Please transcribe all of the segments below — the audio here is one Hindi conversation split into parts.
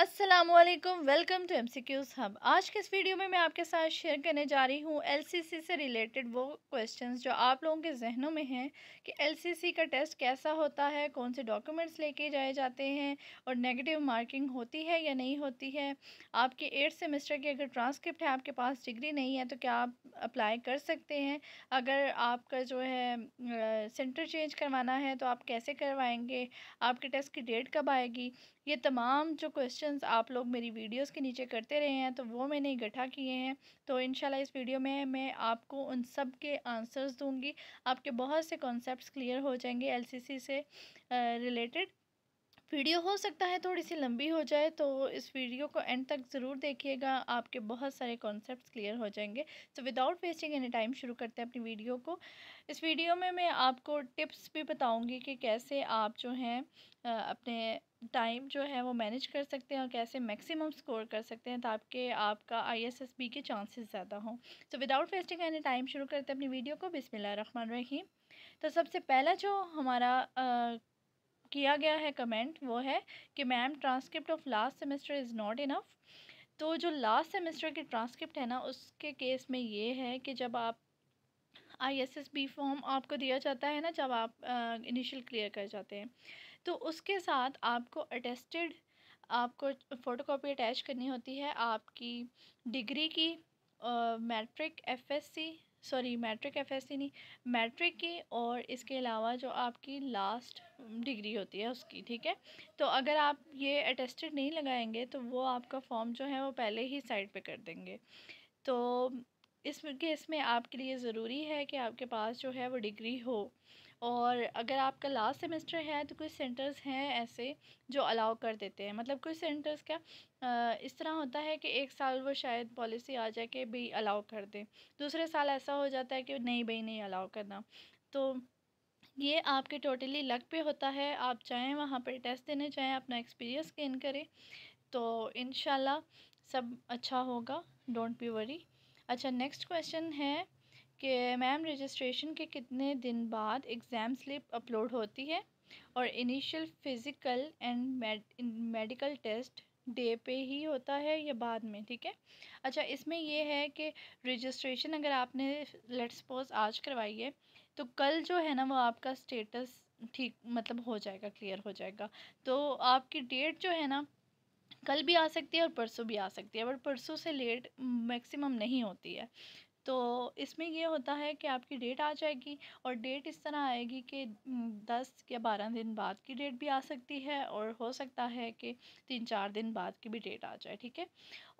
अस्सलामुअलैकुम, वेलकम टू MCQS हब। आज के इस वीडियो में मैं आपके साथ शेयर करने जा रही हूँ LCC से रिलेटेड वो क्वेश्चंस जो आप लोगों के जहनों में हैं कि LCC का टेस्ट कैसा होता है, कौन से डॉक्यूमेंट्स लेके जाए जाते हैं और नेगेटिव मार्किंग होती है या नहीं होती है। आपके 8 सेमेस्टर की अगर ट्रांसक्रिप्ट है, आपके पास डिग्री नहीं है तो क्या आप अप्लाई कर सकते हैं। अगर आपका जो है सेंटर चेंज करवाना है तो आप कैसे करवाएँगे, आपके टेस्ट की डेट कब आएगी, ये तमाम जो क्वेश्चंस आप लोग मेरी वीडियोस के नीचे करते रहे हैं तो वो मैंने इकट्ठा किए हैं। तो इंशाल्लाह इस वीडियो में मैं आपको उन सब के आंसर्स दूंगी, आपके बहुत से कॉन्सेप्ट्स क्लियर हो जाएंगे LCC से रिलेटेड। वीडियो हो सकता है थोड़ी सी लंबी हो जाए तो इस वीडियो को एंड तक ज़रूर देखिएगा, आपके बहुत सारे कॉन्सेप्ट्स क्लियर हो जाएंगे। So without wasting any time शुरू करते हैं अपनी वीडियो को। इस वीडियो में मैं आपको टिप्स भी बताऊंगी कि कैसे आप जो हैं अपने टाइम जो है वो मैनेज कर सकते हैं और कैसे मैक्सिमम स्कोर कर सकते हैं ताकि आपका ISSB के चांसेस ज़्यादा हों। So without wasting any time शुरू करते हैं अपनी वीडियो को। बिस्मिल्लाहिर्रहमानिर्रहीम। तो सबसे पहला जो हमारा किया गया है कमेंट वो है कि ma'am transcript of last semester is not enough. तो जो लास्ट सेमेस्टर की ट्रांसक्रिप्ट है ना, उसके केस में ये है कि जब आप ISSB फॉर्म आपको दिया जाता है ना, जब आप इनिशियल क्लियर कर जाते हैं तो उसके साथ आपको अटेस्टेड, आपको फ़ोटोकॉपी अटैच करनी होती है आपकी डिग्री की, matric FSC, sorry matric FSC नहीं, मैट्रिक की, और इसके अलावा जो आपकी लास्ट डिग्री होती है उसकी। ठीक है, तो अगर आप ये अटेस्टेड नहीं लगाएंगे तो वो आपका फॉर्म जो है वो पहले ही साइड पे कर देंगे। तो इस केस में आपके लिए ज़रूरी है कि आपके पास जो है वो डिग्री हो, और अगर आपका लास्ट सेमेस्टर है तो कुछ सेंटर्स हैं ऐसे जो अलाउ कर देते हैं। मतलब कुछ सेंटर्स का इस तरह होता है कि एक साल वो शायद पॉलिसी आ जाए कि भाई अलाउ कर दें, दूसरे साल ऐसा हो जाता है कि नहीं भाई नहीं अलाउ करना। तो ये आपके टोटली लक पे होता है, आप चाहें वहाँ पर टेस्ट देने, चाहें अपना एक्सपीरियंस गेन करें, तो इंशाल्लाह सब अच्छा होगा, डोंट बी वरी। अच्छा, नेक्स्ट क्वेश्चन है कि मैम रजिस्ट्रेशन के कितने दिन बाद एग्ज़ाम स्लिप अपलोड होती है और initial physical and medical test day पे ही होता है या बाद में। ठीक है, अच्छा इसमें यह है कि रजिस्ट्रेशन अगर आपने लेट्स सपोज आज करवाई है तो कल जो है ना वो आपका स्टेटस ठीक मतलब हो जाएगा, क्लियर हो जाएगा। तो आपकी डेट जो है ना कल भी आ सकती है और परसों भी आ सकती है, बट परसों से लेट मैक्सिमम नहीं होती है। तो इसमें यह होता है कि आपकी डेट आ जाएगी और डेट इस तरह आएगी कि 10 या 12 दिन बाद की डेट भी आ सकती है और हो सकता है कि 3-4 दिन बाद की भी डेट आ जाए। ठीक है,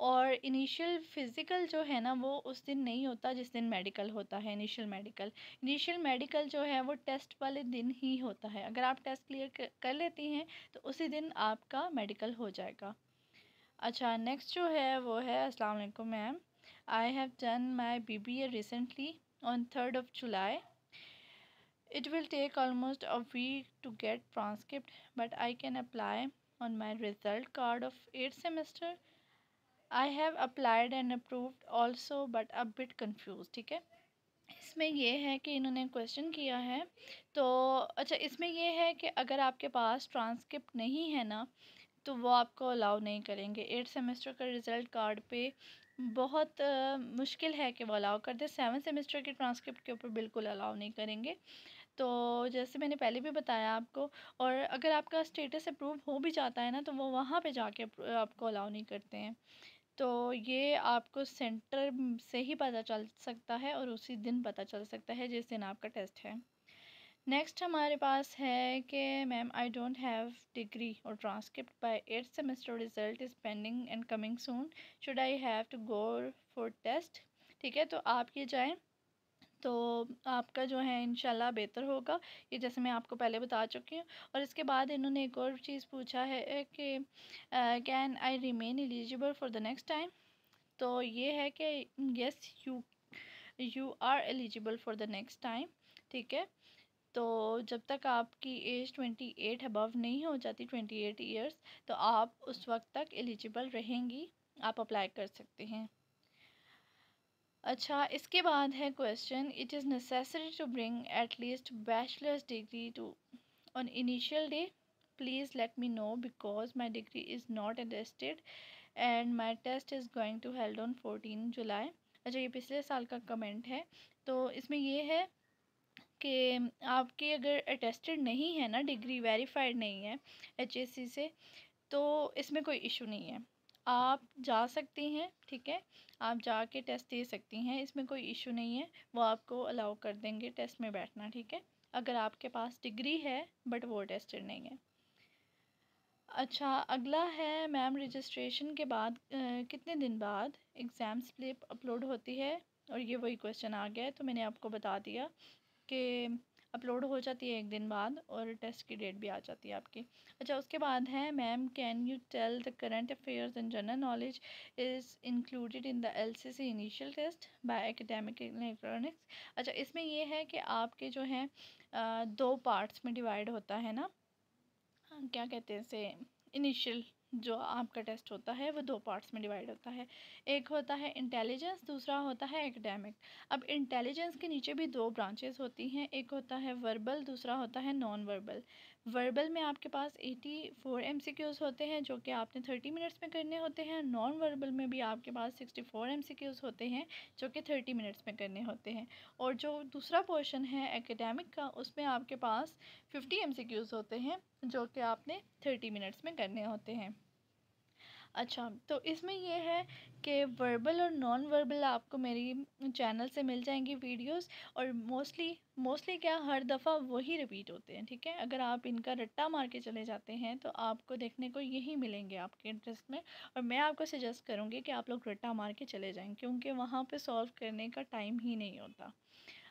और इनिशियल फ़िज़िकल जो है ना वो उस दिन नहीं होता जिस दिन मेडिकल होता है। इनिशियल मेडिकल जो है वो टेस्ट वाले दिन ही होता है। अगर आप टेस्ट क्लियर कर लेती हैं तो उसी दिन आपका मेडिकल हो जाएगा। अच्छा, नेक्स्ट जो है वो है अस्सलाम वालेकुम ma'am, I have done my BBA recently on 3rd of July. It will take almost a week to get transcript, but I can apply on my result card of 8th semester. I have applied and approved also, but a bit confused. ठीक है, इसमें यह है कि इन्होंने क्वेश्चन किया है। तो अच्छा, इसमें यह है कि अगर आपके पास ट्रांसक्रिप्ट नहीं है ना तो वो आपको अलाउ नहीं करेंगे। 8th सेमेस्टर का रिज़ल्ट कार्ड पे बहुत मुश्किल है कि वो अलाउ कर दे। 7 सेमेस्टर के ट्रांसक्रिप्ट के ऊपर बिल्कुल अलाउ नहीं करेंगे। तो जैसे मैंने पहले भी बताया आपको, और अगर आपका स्टेटस अप्रूव हो भी जाता है ना तो वो वहाँ पे जाके आपको अलाउ नहीं करते हैं। तो ये आपको सेंटर से ही पता चल सकता है और उसी दिन पता चल सकता है जिस दिन आपका टेस्ट है। नेक्स्ट हमारे पास है कि ma'am I don't have degree और transcript by 8th semester result is pending and coming soon, should I have to go for test. ठीक है, तो आप ये जाएं तो आपका जो है इंशाल्लाह बेहतर होगा, ये जैसे मैं आपको पहले बता चुकी हूँ। और इसके बाद इन्होंने एक और चीज़ पूछा है कि can I remain eligible for the next time. तो ये है कि yes you are eligible for the next time. ठीक है, तो जब तक आपकी एज 28 अबव नहीं हो जाती, 28 ईयर्स, तो आप उस वक्त तक एलिजिबल रहेंगी, आप अप्लाई कर सकते हैं। अच्छा, इसके बाद है question, it is necessary to bring at least bachelor's degree to on initial day please let me know because my degree is not attested and my test is going to held on 14 July। अच्छा ये पिछले साल का कमेंट है। तो इसमें ये है कि आपकी अगर अटेस्टेड नहीं है ना डिग्री, वेरीफाइड नहीं है HSC से, तो इसमें कोई इशू नहीं है, आप जा सकती हैं, ठीक है, आप जाके टेस्ट दे सकती हैं, इसमें कोई इशू नहीं है, वो आपको अलाउ कर देंगे टेस्ट में बैठना, ठीक है, अगर आपके पास डिग्री है बट वो अटेस्टेड नहीं है। अच्छा अगला है मैम, रजिस्ट्रेशन के बाद कितने दिन बाद एग्ज़ाम स्लिप अपलोड होती है? और ये वही क्वेश्चन आ गया है, तो मैंने आपको बता दिया कि अपलोड हो जाती है एक दिन बाद और टेस्ट की डेट भी आ जाती है आपकी। अच्छा उसके बाद है ma'am, can you tell the current affairs and general knowledge is included in the LCC initial test by academic electronics. अच्छा इसमें यह है कि आपके जो हैं दो पार्ट्स में डिवाइड होता है ना, क्या कहते हैं इसे, इनिशियल जो आपका टेस्ट होता है वो दो पार्ट्स में डिवाइड होता है, एक होता है इंटेलिजेंस, दूसरा होता है एकेडमिक। अब इंटेलिजेंस के नीचे भी दो ब्रांचेस होती हैं, एक होता है वर्बल, दूसरा होता है नॉन वर्बल। वर्बल में आपके पास 84 MCQs होते हैं जो कि आपने 30 मिनट्स में करने होते हैं, नॉन वर्बल में भी आपके पास 64 MCQs होते हैं जो कि 30 मिनट्स में करने होते हैं, और जो दूसरा पोर्शन है एकेडमिक का उसमें आपके पास 50 MCQs होते हैं जो कि आपने 30 मिनट्स में करने होते हैं। अच्छा तो इसमें यह है कि वर्बल और नॉन वर्बल आपको मेरी चैनल से मिल जाएंगी वीडियोस, और मोस्टली क्या हर दफ़ा वही रिपीट होते हैं, ठीक है, अगर आप इनका रट्टा मार के चले जाते हैं तो आपको देखने को यही मिलेंगे आपके इंटरेस्ट में, और मैं आपको सजेस्ट करूँगी कि आप लोग रट्टा मार के चले जाएँ क्योंकि वहाँ पर सॉल्व करने का टाइम ही नहीं होता।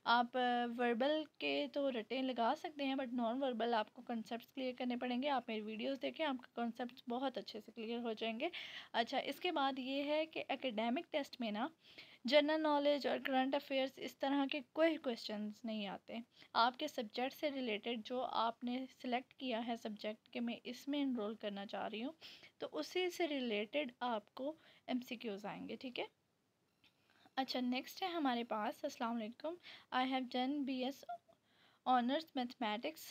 आप वर्बल के तो रटें लगा सकते हैं बट नॉन वर्बल आपको कॉन्सेप्ट्स क्लियर करने पड़ेंगे, आप मेरी वीडियोस देखें, आपके कॉन्सेप्ट्स बहुत अच्छे से क्लियर हो जाएंगे। अच्छा इसके बाद ये है कि एकेडमिक टेस्ट में ना जनरल नॉलेज और करंट अफेयर्स इस तरह के कोई क्वेश्चंस नहीं आते, आपके सब्जेक्ट से रिलेटेड जो आपने सिलेक्ट किया है सब्जेक्ट के मैं इसमें इनरोल करना चाह रही हूँ तो उसी से रिलेटेड आपको MCQs आएंगे, ठीक है। अच्छा नेक्स्ट है हमारे पास, अस्सलाम वालेकुम, I have done BS honours mathematics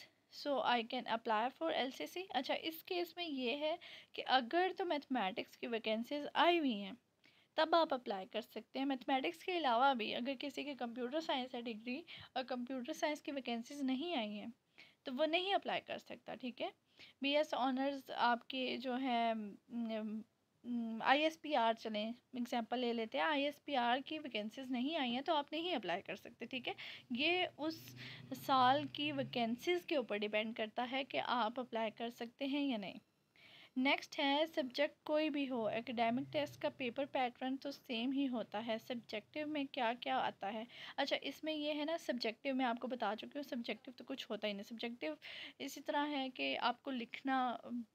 so I can apply for LCC। अच्छा इस केस में ये है कि अगर तो मैथमेटिक्स की वैकेंसीज आई हुई हैं तब आप अप्लाई कर सकते हैं, मैथमेटिक्स के अलावा भी अगर किसी के कंप्यूटर साइंस है डिग्री और कंप्यूटर साइंस की वैकेंसीज नहीं आई हैं तो वो नहीं अप्लाई कर सकता, ठीक है। BS ऑनर्स आपके जो है ISPR, चलें एग्जाम्पल ले लेते हैं, ISPR की वैकेंसीज नहीं आई हैं तो आप नहीं अप्लाई कर सकते, ठीक है, ये उस साल की वैकेंसीज के ऊपर डिपेंड करता है कि आप अप्लाई कर सकते हैं या नहीं। नेक्स्ट है सब्जेक्ट कोई भी हो एकेडमिक टेस्ट का पेपर पैटर्न तो सेम ही होता है, सब्जेक्टिव में क्या क्या आता है? अच्छा इसमें यह है ना, सब्जेक्टिव में आपको बता चुकी हूँ सब्जेक्टिव तो कुछ होता ही नहीं, सब्जेक्टिव इसी तरह है कि आपको लिखना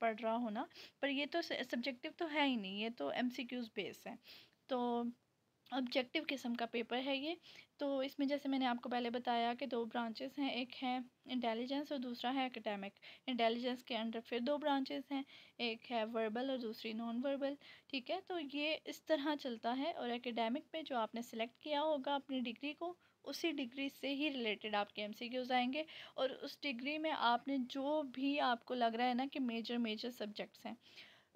पड़ रहा हो ना, पर ये तो सब्जेक्टिव तो है ही नहीं, ये तो MCQs बेस है, तो ऑब्जेक्टिव किस्म का पेपर है ये। तो इसमें जैसे मैंने आपको पहले बताया कि दो ब्रांचेस हैं, एक है इंटेलिजेंस और दूसरा है एकेडमिक। इंटेलिजेंस के अंडर फिर दो ब्रांचेस हैं, एक है वर्बल और दूसरी नॉन वर्बल, ठीक है, तो ये इस तरह चलता है। और एकेडमिक में जो आपने सिलेक्ट किया होगा अपनी डिग्री को, उसी डिग्री से ही रिलेटेड आपके MCQs आएंगे, और उस डिग्री में आपने जो भी आपको लग रहा है ना कि मेजर सब्जेक्ट्स हैं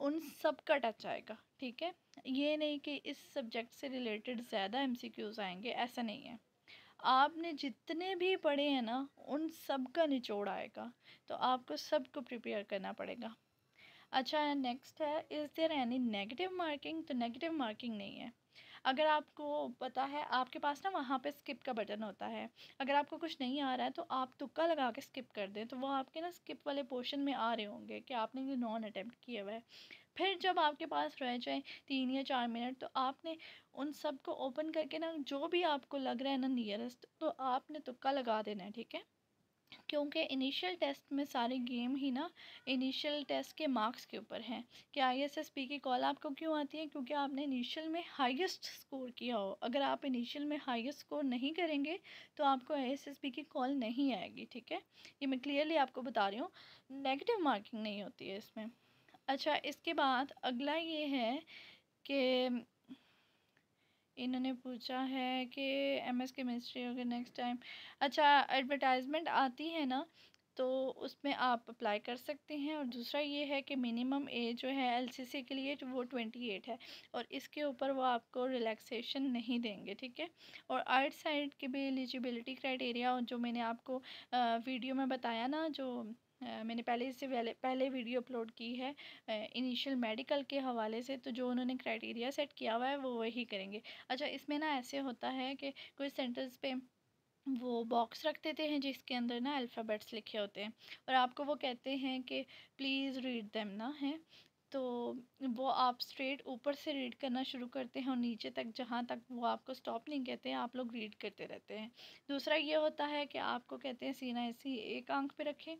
उन सब का टच आएगा, ठीक है, ये नहीं कि इस सब्जेक्ट से रिलेटेड ज़्यादा MCQs आएंगे, ऐसा नहीं है, आपने जितने भी पढ़े हैं ना उन सब का निचोड़ आएगा, तो आपको सबको प्रिपेयर करना पड़ेगा। अच्छा नेक्स्ट है, is there any negative marking? तो नेगेटिव मार्किंग नहीं है, अगर आपको पता है आपके पास ना वहाँ पे स्किप का बटन होता है, अगर आपको कुछ नहीं आ रहा है तो आप तुक्का लगा के स्किप कर दें तो वो आपके ना स्किप वाले पोर्शन में आ रहे होंगे कि आपने ये नॉन अटैम्प्ट किया हुआ है, फिर जब आपके पास रह जाए 3 या 4 मिनट तो आपने उन सब को ओपन करके ना जो भी आपको लग रहा है ना नियरेस्ट तो आपने तुक्का लगा देना है, ठीक है, क्योंकि इनिशियल टेस्ट में सारे गेम ही ना इनिशियल टेस्ट के मार्क्स के ऊपर हैं कि ISSB की कॉल आपको क्यों आती है, क्योंकि आपने इनिशियल में हाईएस्ट स्कोर किया हो, अगर आप इनिशियल में हाईएस्ट स्कोर नहीं करेंगे तो आपको ISSB की कॉल नहीं आएगी, ठीक है, ये मैं क्लियरली आपको बता रही हूँ, नेगेटिव मार्किंग नहीं होती है इसमें। अच्छा इसके बाद अगला ये है कि इन्होंने पूछा है कि MS केमिस्ट्री होगा नेक्स्ट टाइम। अच्छा एडवर्टाइजमेंट आती है ना तो उसमें आप अप्लाई कर सकते हैं। और दूसरा ये है कि मिनिमम एज जो है एलसीसी के लिए वो 28 है और इसके ऊपर वो आपको रिलैक्सेशन नहीं देंगे, ठीक है। और आइट साइड के भी एलिजिबिलिटी क्राइटेरिया जो मैंने आपको वीडियो में बताया ना, जो मैंने पहले वीडियो अपलोड की है इनिशियल मेडिकल के हवाले से, तो जो उन्होंने क्राइटेरिया सेट किया हुआ है वो वही करेंगे। अच्छा, इसमें ना ऐसे होता है कि कुछ सेंटर्स पे वो बॉक्स रख देते हैं जिसके अंदर ना अल्फ़ाबेट्स लिखे होते हैं और आपको वो कहते हैं कि प्लीज़ रीड देम ना, है तो वो आप स्ट्रेट ऊपर से रीड करना शुरू करते हैं और नीचे तक जहाँ तक वो आपको स्टॉप नहीं कहते हैं आप लोग रीड करते रहते हैं। दूसरा ये होता है कि आपको कहते हैं सीना ऐसी एक आंख पे रखें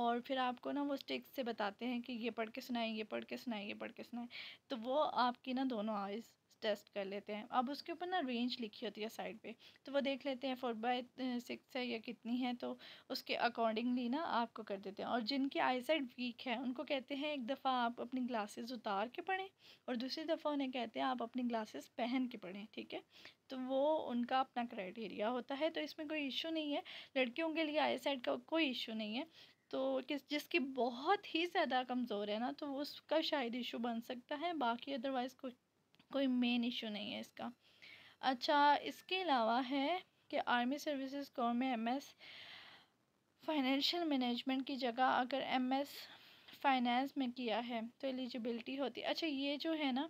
और फिर आपको ना वो स्टिक से बताते हैं कि ये पढ़ के सुनाएं, ये पढ़ के सुनाएं, ये पढ़ के सुनाएं, तो वो आपकी ना दोनों आइज़ टेस्ट कर लेते हैं। अब उसके ऊपर ना रेंज लिखी होती है साइड पे, तो वो देख लेते हैं 4/6 है या कितनी है, तो उसके अकॉर्डिंगली ना आपको कर देते हैं। और जिनकी आईसाइट वीक है उनको कहते हैं एक दफ़ा आप अपनी ग्लासेस उतार के पढ़ें और दूसरी दफ़ा उन्हें कहते हैं आप अपनी ग्लासेस पहन के पढ़ें, ठीक है। तो वो उनका अपना क्राइटेरिया होता है, तो इसमें कोई इशू नहीं है। लड़कियों के लिए आईसाइट का कोई इशू नहीं है, तो जिसकी बहुत ही ज़्यादा कमज़ोर है ना, तो उसका शायद इशू बन सकता है, बाकी अदरवाइज़ कोई मेन इशू नहीं है इसका। अच्छा, इसके अलावा है कि आर्मी सर्विसेज कोर में एमएस फाइनेंशियल मैनेजमेंट की जगह अगर एमएस फाइनेंस में किया है तो एलिजिबिलिटी होती है। अच्छा, ये जो है ना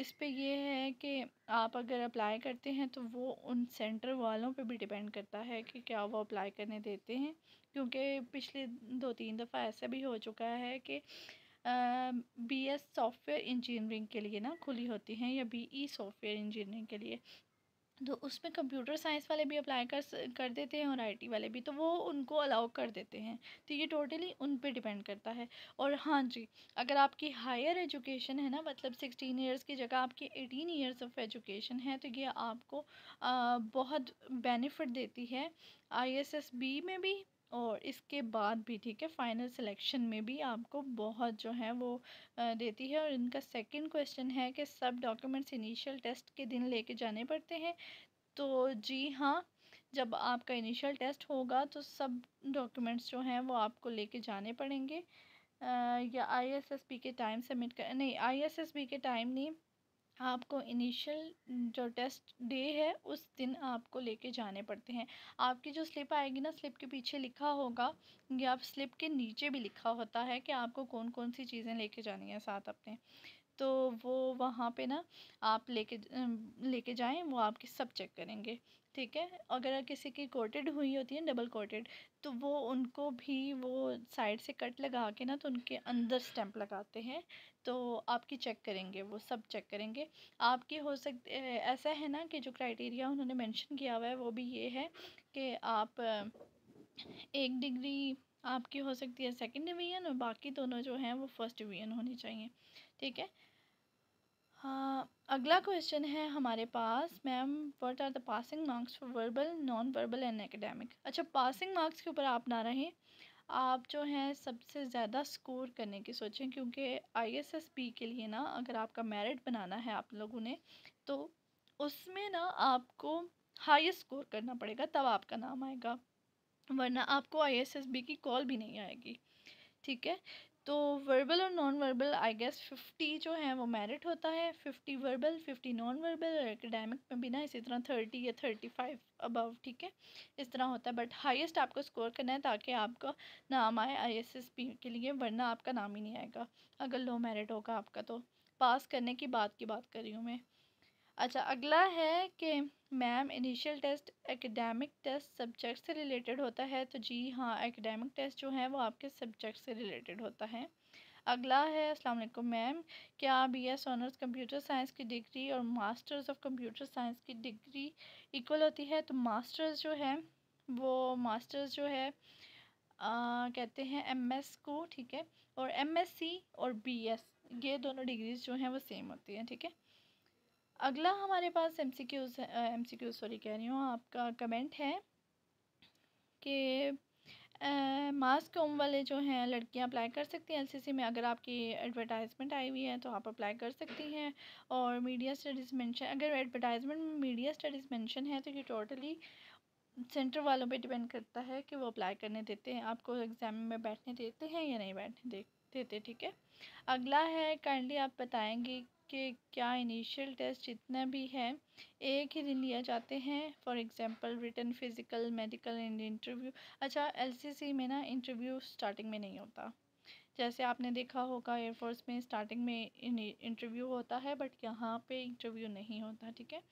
इस पे ये है कि आप अगर अप्लाई करते हैं तो वो उन सेंटर वालों पे भी डिपेंड करता है कि क्या वो अप्लाई करने देते हैं, क्योंकि पिछले 2-3 दफ़ा ऐसा भी हो चुका है कि BS सॉफ्टवेयर इंजीनियरिंग के लिए ना खुली होती हैं या BE सॉफ्टवेयर इंजीनियरिंग के लिए, तो उसमें कंप्यूटर साइंस वाले भी अप्लाई कर देते हैं और IT वाले भी, तो वो उनको अलाउ कर देते हैं। तो ये टोटली उन पे डिपेंड करता है। और हाँ जी, अगर आपकी हायर एजुकेशन है ना, मतलब 16 इयर्स की जगह आपकी 18 इयर्स ऑफ एजुकेशन है, तो ये आपको बहुत बेनिफिट देती है ISSB में भी और इसके बाद भी, ठीक है, फ़ाइनल सिलेक्शन में भी आपको बहुत जो है वो देती है। और इनका सेकंड क्वेश्चन है कि सब डॉक्यूमेंट्स इनिशियल टेस्ट के दिन लेके जाने पड़ते हैं, तो जी हाँ, जब आपका इनिशियल टेस्ट होगा तो सब डॉक्यूमेंट्स जो हैं वो आपको लेके जाने पड़ेंगे, या ISSB के टाइम सबमिट कर, नहीं ISSB के टाइम नहीं, आपको इनिशियल जो टेस्ट डे है उस दिन आपको लेके जाने पड़ते हैं। आपकी जो स्लिप आएगी ना, स्लिप के पीछे लिखा होगा या आप स्लिप के नीचे भी लिखा होता है कि आपको कौन कौन सी चीज़ें लेके जानी है साथ अपने, तो वो वहाँ पे ना आप लेके जाएं, वो आपकी सब चेक करेंगे, ठीक है। अगर किसी की कोटेड हुई होती है, डबल कोटेड, तो वो उनको भी वो साइड से कट लगा के ना, तो उनके अंदर स्टैंप लगाते हैं, तो आपकी चेक करेंगे, वो सब चेक करेंगे आपकी। हो सकता है ऐसा है ना कि जो क्राइटेरिया उन्होंने मेंशन किया हुआ है वो भी ये है कि आप 1 डिग्री आपकी हो सकती है सेकंड डिवीज़न और बाकी दोनों जो हैं वो फर्स्ट डिवीज़न होनी चाहिए, ठीक है। हाँ, अगला क्वेश्चन है हमारे पास, ma'am what are the passing marks for verbal, non verbal and academic. अच्छा, पासिंग मार्क्स के ऊपर आप ना रहें, आप जो हैं सबसे ज़्यादा स्कोर करने की सोचें, क्योंकि ISSB के लिए ना अगर आपका मेरिट बनाना है आप लोगों ने, तो उसमें ना आपको हाईएस्ट स्कोर करना पड़ेगा तब आपका नाम आएगा, वरना आपको ISSB की कॉल भी नहीं आएगी, ठीक है। तो वर्बल और नॉन वर्बल आई गेस 50 जो है वो मेरिट होता है, 50 वर्बल, 50 नॉन वर्बल, और एकेडमिक में भी ना इसी तरह 30 या 35 अबव, ठीक है, इस तरह होता है। बट हाईएस्ट आपको स्कोर करना है ताकि आपका नाम आए ISSB के लिए, वरना आपका नाम ही नहीं आएगा अगर लो मेरिट होगा आपका। तो पास करने की बात कर रही हूँ मैं। अच्छा, अगला है कि ma'am initial test academic test subject से रिलेटेड होता है, तो जी हाँ, एकेडमिक टेस्ट जो है वो आपके सब्जेक्ट से रिलेटेड होता है। अगला है अस्सलाम वालेकुम मैम, क्या BS ऑनर्स कंप्यूटर साइंस की डिग्री और मास्टर्स ऑफ कंप्यूटर साइंस की डिग्री इक्वल होती है? तो मास्टर्स जो है कहते हैं MS को, ठीक है, और MSc और BS ये दोनों डिग्रीज जो हैं वो सेम होती हैं, ठीक है। अगला हमारे पास आपका कमेंट है कि मास कॉम वाले जो हैं लड़कियां अप्लाई कर सकती हैं LCC में, अगर आपकी एडवर्टाइजमेंट आई हुई है तो आप अप्लाई कर सकती हैं। और मीडिया स्टडीज़ मेंशन, अगर एडवर्टाइजमेंट में मीडिया स्टडीज़ मेंशन है तो ये टोटली सेंटर वालों पे डिपेंड करता है कि वो अप्लाई करने देते हैं, आपको एग्ज़ाम में बैठने देते हैं या नहीं बैठने देते। ठीक है, अगला है काइंडली आप बताएंगे कि क्या इनिशियल टेस्ट जितना भी है एक ही दिन लिया जाते हैं, for example written, physical, medical and interview. अच्छा, एलसीसी में ना इंटरव्यू स्टार्टिंग में नहीं होता, जैसे आपने देखा होगा एयरफोर्स में स्टार्टिंग में इंटरव्यू होता है, बट यहाँ पे इंटरव्यू नहीं होता। ठीक है,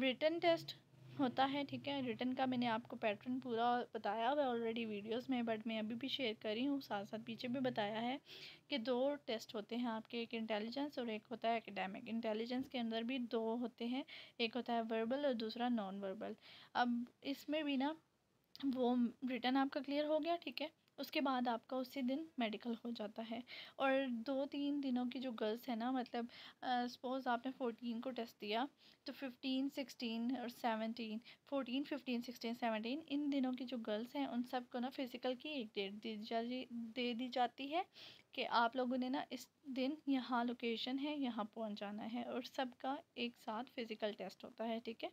रिटन टेस्ट होता है। ठीक है, रिटन का मैंने आपको पैटर्न पूरा बताया हुआ ऑलरेडी वीडियोस में, बट मैं अभी भी शेयर कर रही हूँ, साथ साथ पीछे भी बताया है कि 2 टेस्ट होते हैं आपके, एक इंटेलिजेंस और एक होता है एकेडमिक। इंटेलिजेंस के अंदर भी 2 होते हैं, एक होता है वर्बल और दूसरा नॉन वर्बल। अब इसमें भी ना वो रिटन आपका क्लियर हो गया। ठीक है, उसके बाद आपका उसी दिन मेडिकल हो जाता है, और 2-3 दिनों की जो गर्ल्स है ना, मतलब सपोज़ आपने 14 को टेस्ट दिया तो 14, 15, 16, 17 इन दिनों की जो गर्ल्स हैं उन सब को ना फिज़िकल की एक डेट दे दी जाती है कि आप लोगों ने ना इस दिन यहाँ लोकेशन है यहाँ पहुँच जाना है, और सबका एक साथ फ़िज़िकल टेस्ट होता है। ठीक है,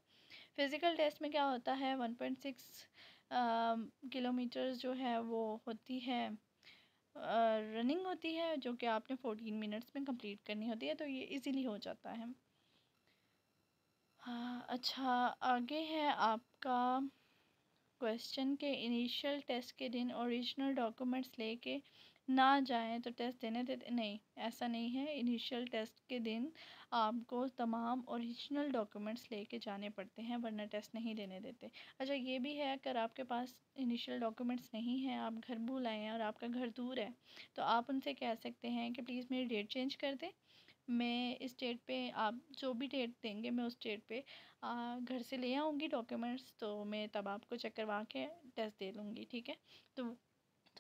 फ़िज़िकल टेस्ट में क्या होता है, 1.6 किलोमीटर्स जो है वो होती है, रनिंग होती है, जो कि आपने 14 मिनट्स में कंप्लीट करनी होती है, तो ये इजीली हो जाता है। हाँ, अच्छा, आगे है आपका क्वेश्चन के इनिशियल टेस्ट के दिन ओरिजिनल डॉक्यूमेंट्स लेके ना जाएं तो टेस्ट देने देते नहीं, ऐसा नहीं है। इनिशियल टेस्ट के दिन आपको तमाम ओरिजिनल डॉक्यूमेंट्स लेके जाने पड़ते हैं, वरना टेस्ट नहीं देने देते। अच्छा, ये भी है अगर आपके पास इनिशियल डॉक्यूमेंट्स नहीं हैं, आप घर भूल आए हैं और आपका घर दूर है, तो आप उनसे कह सकते हैं कि प्लीज़ मेरी डेट चेंज कर दें, मैं इस डेट पे आप जो भी डेट देंगे मैं उस डेट पे घर से ले आऊँगी डॉक्यूमेंट्स, तो मैं तब आपको चेक करवा के टेस्ट दे लूँगी। ठीक है, तो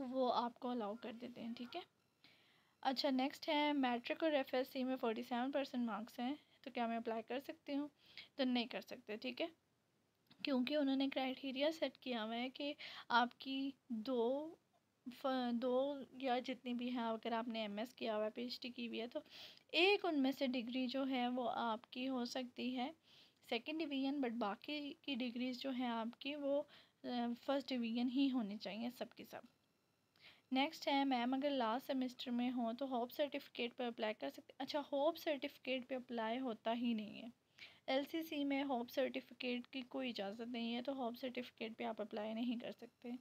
वो आपको अलाउ कर देते हैं। ठीक है, अच्छा, नेक्स्ट है मैट्रिक और एफएससी में 47% मार्क्स हैं, तो क्या मैं अप्लाई कर सकती हूँ? तो नहीं कर सकते। ठीक है, क्योंकि उन्होंने क्राइटेरिया सेट किया हुआ है कि आपकी दो या जितनी भी हैं, अगर आपने एमएस किया हुआ है, पीएचडी की हुई है, तो एक उनमें से डिग्री जो है वो आपकी हो सकती है सेकंड डिवीज़न, बट बाकी की डिग्रीज़ जो हैं आपकी वो फर्स्ट डिवीज़न ही होनी चाहिए सब की सब। नेक्स्ट है मैम अगर लास्ट सेमेस्टर में हो तो होप सर्टिफिकेट पर अप्लाई कर सकते? अच्छा, होप सर्टिफिकेट पर अप्लाई होता ही नहीं है, एलसीसी में होप सर्टिफिकेट की कोई इजाज़त नहीं है, तो होप सर्टिफिकेट पर आप अप्लाई नहीं कर सकते।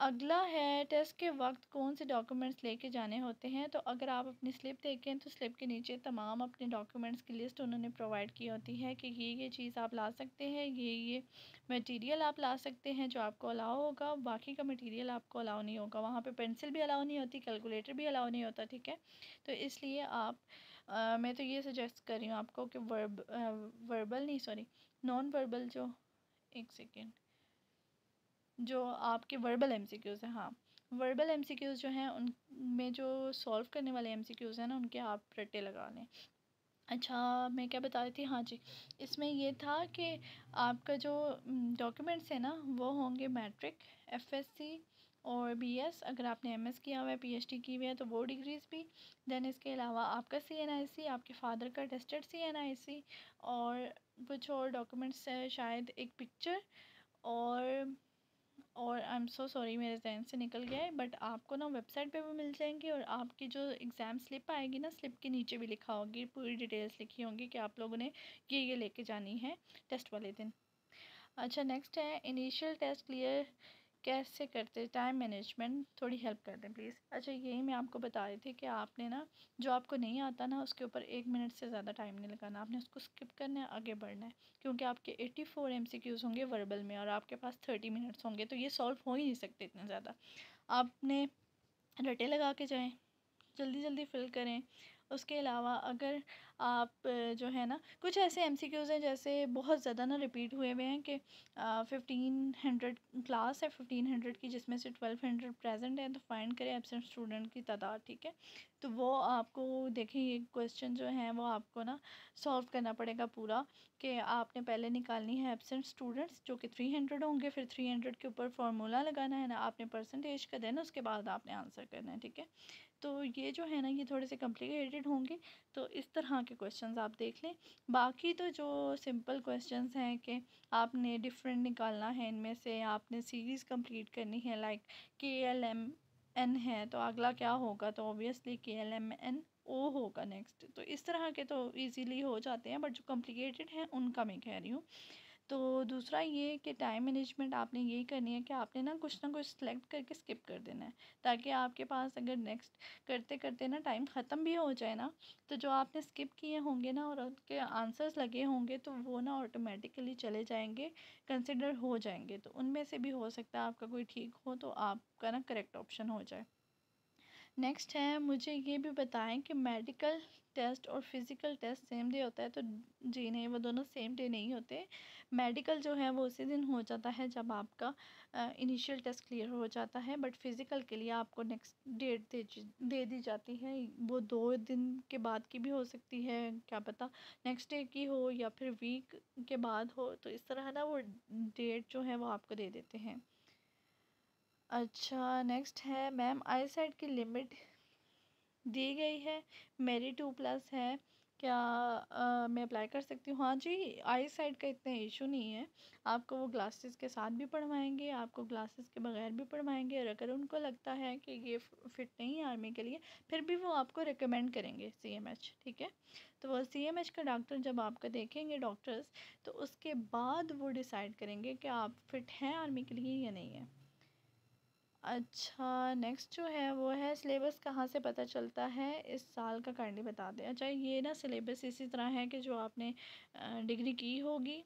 अगला है टेस्ट के वक्त कौन से डॉक्यूमेंट्स लेके जाने होते हैं, तो अगर आप अपनी स्लिप देखें तो स्लिप के नीचे तमाम अपने डॉक्यूमेंट्स की लिस्ट उन्होंने प्रोवाइड की होती है कि ये चीज़ आप ला सकते हैं, ये मटेरियल आप ला सकते हैं जो आपको अलाउ होगा, बाकी का मटेरियल आपको अलाउ नहीं होगा। वहाँ पे पेंसिल भी अलाउ नहीं होती, कैलकुलेटर भी अलाउ नहीं होता। ठीक है, तो इसलिए मैं तो ये सजेस्ट कर रही हूँ आपको कि नॉन वर्बल जो आपके वर्बल एमसीक्यूज़ हैं, हाँ, वर्बल एमसीक्यूज़ जो हैं उनमें जो सॉल्व करने वाले एमसीक्यूज़ हैं ना, उनके आप रट्टे लगा लें। अच्छा, मैं क्या बता रही थी, हाँ जी, इसमें यह था कि आपका जो डॉक्यूमेंट्स हैं ना वो होंगे मैट्रिक, एफएससी और बीएस, अगर आपने एमएस किया हुआ है, पीएचडी की हुई है, तो वो डिग्रीज़ भी, दैन इसके अलावा आपका CNIC, आपके फादर का टेस्टेड CNIC, और कुछ और डॉक्यूमेंट्स है, शायद एक पिक्चर, और आई एम सो सॉरी मेरे जहन से निकल गया है, बट आपको ना वेबसाइट पे भी मिल जाएंगे, और आपकी जो एग्ज़ाम स्लिप आएगी ना, स्लिप के नीचे भी लिखा होगी, पूरी डिटेल्स लिखी होंगी कि आप लोगों ने ये लेके जानी है टेस्ट वाले दिन। अच्छा, नेक्स्ट है इनिशियल टेस्ट क्लियर कैसे करते, टाइम मैनेजमेंट थोड़ी हेल्प कर दें प्लीज़। अच्छा, यही मैं आपको बता रही थी कि आपने ना जो आपको नहीं आता ना उसके ऊपर 1 मिनट से ज़्यादा टाइम नहीं लगाना, आपने उसको स्किप करना है, आगे बढ़ना है, क्योंकि आपके 84 MCQs होंगे वर्बल में और आपके पास 30 मिनट्स होंगे, तो ये सॉल्व हो ही नहीं सकते इतने ज़्यादा। आपने रटे लगा के जाएँ, जल्दी जल्दी फिल करें। उसके अलावा अगर आप जो है ना, कुछ ऐसे MCQs हैं जैसे बहुत ज़्यादा ना रिपीट हुए हुए हैं कि 1500 क्लास है, 1500 की जिसमें से 1200 प्रेजेंट है, तो फाइंड करें एब्सेंट स्टूडेंट की तादाद। ठीक है, तो वो आपको देखें, ये क्वेश्चन जो है वो आपको ना सॉल्व करना पड़ेगा पूरा, कि आपने पहले निकालनी है एब्सेंट स्टूडेंट्स जो कि 300 होंगे, फिर 300 के ऊपर फार्मूला लगाना है ना आपने परसेंटेज का, देना उसके बाद आपने आंसर करना है। ठीक है, तो ये जो है ना ये थोड़े से कॉम्प्लिकेटेड होंगे, तो इस तरह के क्वेश्चंस आप देख लें। बाकी तो जो सिंपल क्वेश्चंस हैं कि आपने डिफरेंट निकालना है, इनमें से आपने सीरीज़ कंप्लीट करनी है, लाइक KLMN है तो अगला क्या होगा, तो ऑब्वियसली KLMNO होगा नेक्स्ट। तो इस तरह के तो ईजीली हो जाते हैं, बट जो कॉम्प्लिकेटेड हैं उनका मैं कह रही हूँ। तो दूसरा ये कि टाइम मैनेजमेंट आपने यही करनी है कि आपने ना कुछ सेलेक्ट करके स्किप कर देना है, ताकि आपके पास अगर नेक्स्ट करते करते ना टाइम ख़त्म भी हो जाए ना, तो जो आपने स्किप किए होंगे ना और उनके आंसर्स लगे होंगे तो वो ना ऑटोमेटिकली चले जाएंगे, कंसिडर हो जाएंगे। तो उनमें से भी हो सकता है आपका कोई ठीक हो तो आपका ना करेक्ट ऑप्शन हो जाए। नेक्स्ट है, मुझे ये भी बताएं कि मेडिकल टेस्ट और फिज़िकल टेस्ट सेम डे होता है, तो जी नहीं, वो दोनों सेम डे नहीं होते। मेडिकल जो है वो उसी दिन हो जाता है जब आपका इनिशियल टेस्ट क्लियर हो जाता है, बट फिज़िकल के लिए आपको नेक्स्ट डेट दे दी जाती है। वो 2 दिन के बाद की भी हो सकती है, क्या पता नेक्स्ट डे की हो या फिर वीक के बाद हो, तो इस तरह ना वो डेट जो है वो आपको दे देते हैं। अच्छा, नेक्स्ट है मैम आईसाइट की लिमिट दी गई है, मेरी 2+ है, क्या मैं अप्लाई कर सकती हूँ? हाँ जी, आईसाइट का इतना इशू नहीं है, आपको वो ग्लासेस के साथ भी पढ़वाएंगे, आपको ग्लासेस के बगैर भी पढ़वाएंगे, और अगर उनको लगता है कि ये फिट नहीं है आर्मी के लिए फिर भी वो आपको रिकमेंड करेंगे CMH, ठीक है। तो वो CMH का डॉक्टर जब आपको देखेंगे डॉक्टर्स, तो उसके बाद वो डिसाइड करेंगे कि आप फिट हैं आर्मी के लिए या नहीं है। अच्छा, नेक्स्ट जो है वो है सिलेबस कहाँ से पता चलता है इस साल का, काइंडली बता दें। अच्छा, ये ना सिलेबस इसी तरह है कि जो आपने डिग्री की होगी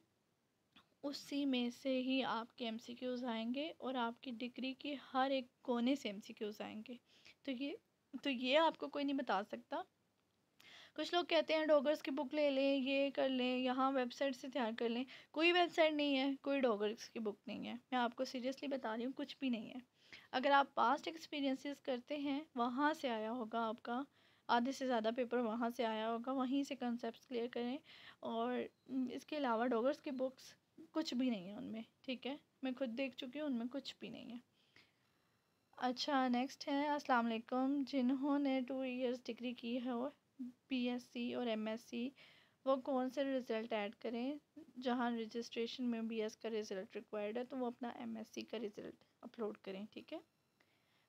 उसी में से ही आपके MCQs आएंगे, और आपकी डिग्री के हर एक कोने से MCQs आएंगे। तो ये आपको कोई नहीं बता सकता। कुछ लोग कहते हैं डॉगर्स की बुक ले लें, ये कर लें, यहाँ वेबसाइट से तैयार कर लें। कोई वेबसाइट नहीं है, कोई डॉगर्स की बुक नहीं है, मैं आपको सीरियसली बता रही हूँ, कुछ भी नहीं है। अगर आप पास्ट एक्सपीरियंसेस करते हैं, वहाँ से आया होगा आपका आधे से ज़्यादा पेपर, वहाँ से आया होगा, वहीं से कॉन्सेप्ट्स क्लियर करें। और इसके अलावा डॉगर्स की बुक्स कुछ भी नहीं है उनमें, ठीक है, मैं खुद देख चुकी हूँ, उनमें कुछ भी नहीं है। अच्छा, नेक्स्ट है, अस्सलाम वालेकुम, जिन्होंने 2 इयर्स डिग्री की है और BSc और MSc, वो कौन से रिज़ल्ट ऐड करें? जहाँ रजिस्ट्रेशन में BS का रिज़ल्ट रिक्वायर्ड है तो वो अपना MSc का रिज़ल्ट अपलोड करें, ठीक है।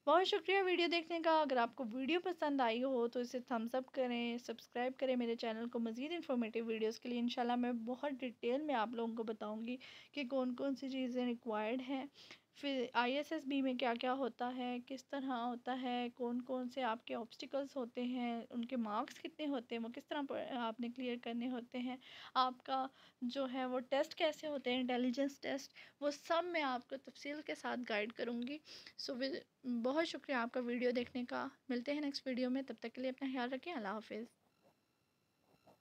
बहुत शुक्रिया वीडियो देखने का। अगर आपको वीडियो पसंद आई हो तो इसे थम्स अप करें, सब्सक्राइब करें मेरे चैनल को। मज़ीद इन्फॉर्मेटिव वीडियोस के लिए इंशाल्लाह मैं बहुत डिटेल में आप लोगों को बताऊंगी कि कौन कौन सी चीज़ें रिक्वायर्ड हैं, फिर ISSB में क्या क्या होता है, किस तरह होता है, कौन कौन से आपके ऑब्स्टिकल्स होते हैं, उनके मार्क्स कितने होते हैं, वो किस तरह आपने क्लियर करने होते हैं, आपका जो है वो टेस्ट कैसे होते हैं, इंटेलिजेंस टेस्ट, वो सब मैं आपको तफसील के साथ गाइड करूँगी। सो बहुत शुक्रिया आपका वीडियो देखने का। मिलते हैं नेक्स्ट वीडियो में, तब तक के लिए अपना ख्याल रखें। अल्लाह हाफिज़।